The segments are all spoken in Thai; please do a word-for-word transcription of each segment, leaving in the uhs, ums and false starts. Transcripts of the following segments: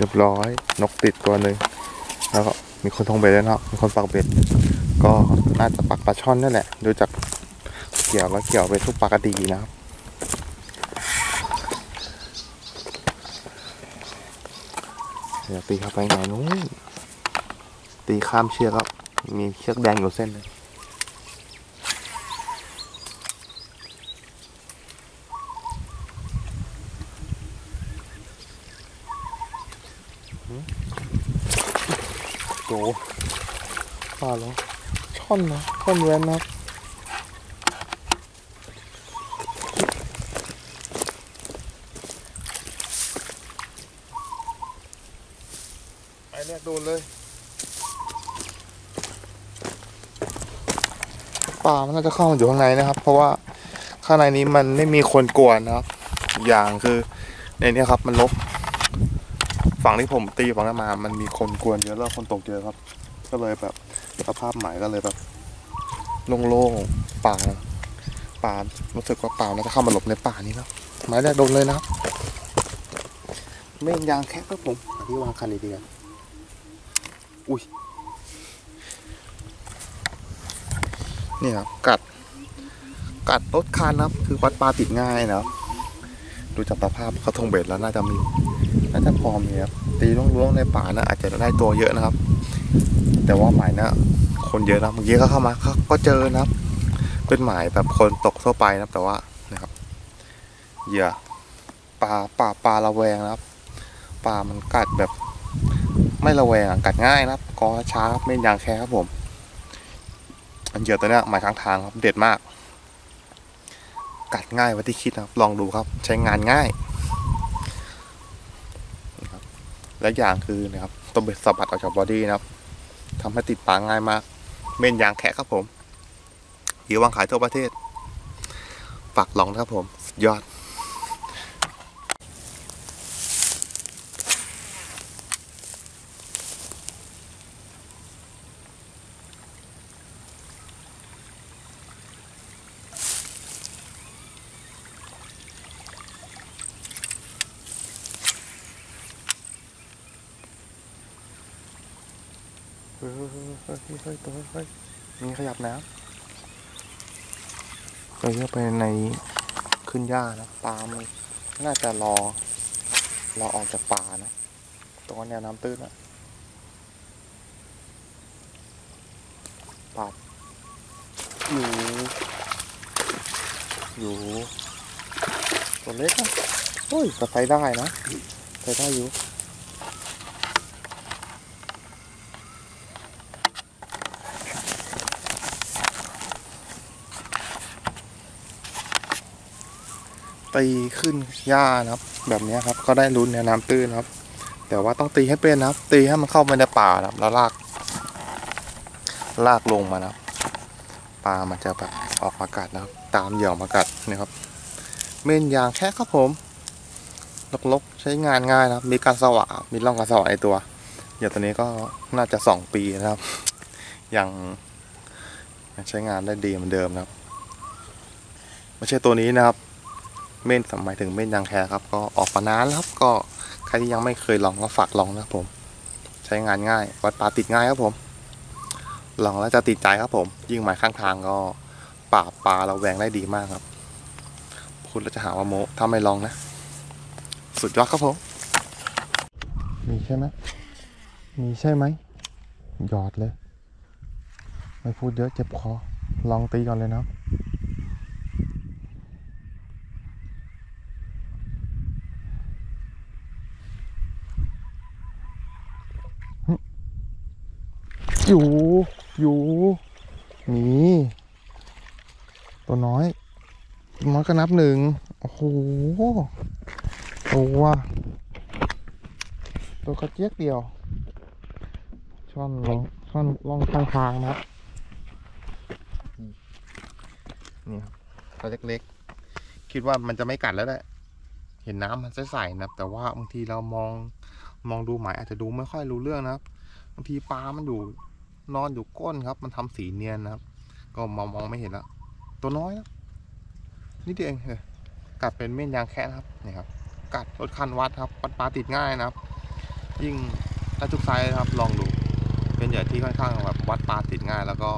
เรียบร้อยนกติดตัวหนึ่งแล้วก็มีคนทงเบ็ดแล้วเนาะมีคนปักเบ็ดก็น่าจะปักปลาช่อนนั่นแหละดูจากเกี่ยวแล้วเกี่ยวไปทุกปลากระดีนะครับเดี๋ยวตีเข้าไปไหนนู้นตีข้ามเชือกแล้วมีเชือกแดงอยู่เส้นเลยโอ้ปลาแล้วช่อนนะช่อนแหวนนะครับไอแรกโดนเลยปลามันน่าจะเข้าอยู่ข้างในนะครับเพราะว่าข้างในนี้มันไม่มีคนกวนนะครับอย่างคือในนี้ครับมันลบฝั่งที่ผมตีฝั่งนั้นมามันมีคนกวนเยอะแล้วคนตกเยอะครับก็เลยแบบสภาพหมายก็เลยแบบโล่งๆป่าป่ารู้สึกว่าป่าน่าจะเข้ามาหลบในป่านี้แล้วหมายแรกโดนเลยนะครับไม่ยางแค่ก็ผมที่วางคันดีกันอุ้ยนี่ครับกัดกัดรถคันนะครับคือวัดปลาติดง่ายนะครับดูจากสภาพเขาทงเบ็ดแล้วน่าจะมีน่าจะพอมีครับตีล้วงๆในป่านะอาจจะได้ตัวเยอะนะครับแต่ว่าหมายนะคนเยอะนะเมื่อกี้เขาเข้ามาเขาก็เจอนะครับเป็นหมายแบบคนตกทั่วไปนะแต่ว่านะครับเหยื่อปลาปลาปลาระแวงนะครับปลามันกัดแบบไม่ระแวงกัดง่ายนะครับก็ช้าครับไม่ยางแค่ครับผมอันเหยื่อตัวนี้หมายทางทางครับเด็ดมากกัดง่ายกว่าที่คิดนะครับลองดูครับใช้งานง่ายและอย่างคือนะครับตัวเบ็ดสะบัดออกจากบอดี้นะครับทำให้ติดปลาง่ายมากเม่นยางแขะครับผมอยู่วางขายทั่วประเทศฝากลองนะครับผมยอดเฮ้ยเฮ้ยเฮ้ยตัวเฮ้ยนี่ขยับน้ำไปเข้าไปในขึ้นหญ้านะปลามันน่าจะรอรอออกจากป่านะตรงแนวน้ำตื้นอะปัดอยู่อยู่ตัวเล็กนะเฮ้ยแต่ใส่ได้นะใส่ได้อยู่ตีขึ้นหญ้านะครับแบบนี้ครับก็ได้ลุ้นในน้ำตื้นครับแต่ว่าต้องตีให้เป็นนะครับตีให้มันเข้าไปในป่านะครับแล้วลากลากลงมานะครับปลามันจะแบบออกมากัดนะครับตามเหยี่ยวมากัดนะครับเม่นยางแค่ครับผมลกๆใช้งานง่ายนะครับมีการสว่างมีร่องการสว่างในตัวเหยี่ยวตัวนี้ก็น่าจะสองปีนะครับยังใช้งานได้ดีเหมือนเดิมนะครับไม่ใช่ตัวนี้นะครับเม่นสมัยถึงเม่นยางแคครับก็ออกมานานแล้วครับก็ใครที่ยังไม่เคยลองก็ฝากลองนะครับผมใช้งานง่ายวัดปลาติดง่ายครับผมลองแล้วจะติดใจครับผมยิ่งหมายข้างทางก็ปราบปลาเราแหวงได้ดีมากครับคุณเราจะหาว่าโมถ้าไม่ลองนะสุดยอดครับผมมีใช่ไหมมีใช่ไหมหยอดเลยไม่พูดเยอะเจ็บคอลองตีก่อนเลยนะอยู่อยู่มีตัวน้อยน้อยก็นับหนึ่งโอ้โหตัวตัวกระเจี๊ยกเดียวช่อนลองช่อนลองทางทางนะครับนี่ครับตัวเล็กๆคิดว่ามันจะไม่กัดแล้วแหละเห็นน้ำมันใสๆนะครับแต่ว่าบางทีเรามองมองดูหมายอาจจะดูไม่ค่อยรู้เรื่องนะครับบางทีปลามันอยู่นอนอยู่ก้นครับมันทำสีเนียนนะครับก็มองมองไม่เห็นแล้วตัวน้อยนะนี่เองเลยกัดเป็นเม่นยางแคะนะครับนี่ครับกัดรถคันวัดครับปลาติดง่ายนะครับ ยิ่งถ้าทุกไซส์ครับลองดูเป็นเหยื่อที่ค่อนข้างแบบวัดปลาติดง่ายแล้วก็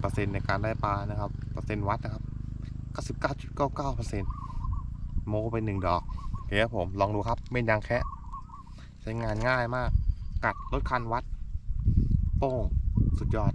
เปอร์เซ็นต์ในการได้ปลานะครับเปอร์เซ็นต์วัดนะครับก็สิบเก้าจุดเก้าเก้าเปอร์เซ็นต์โมไปหนึ่งดอกโอเคครับผมลองดูครับเม็ดยางแคะใช้งานง่ายมากกัดลดคันวัดโป้งสุดยอด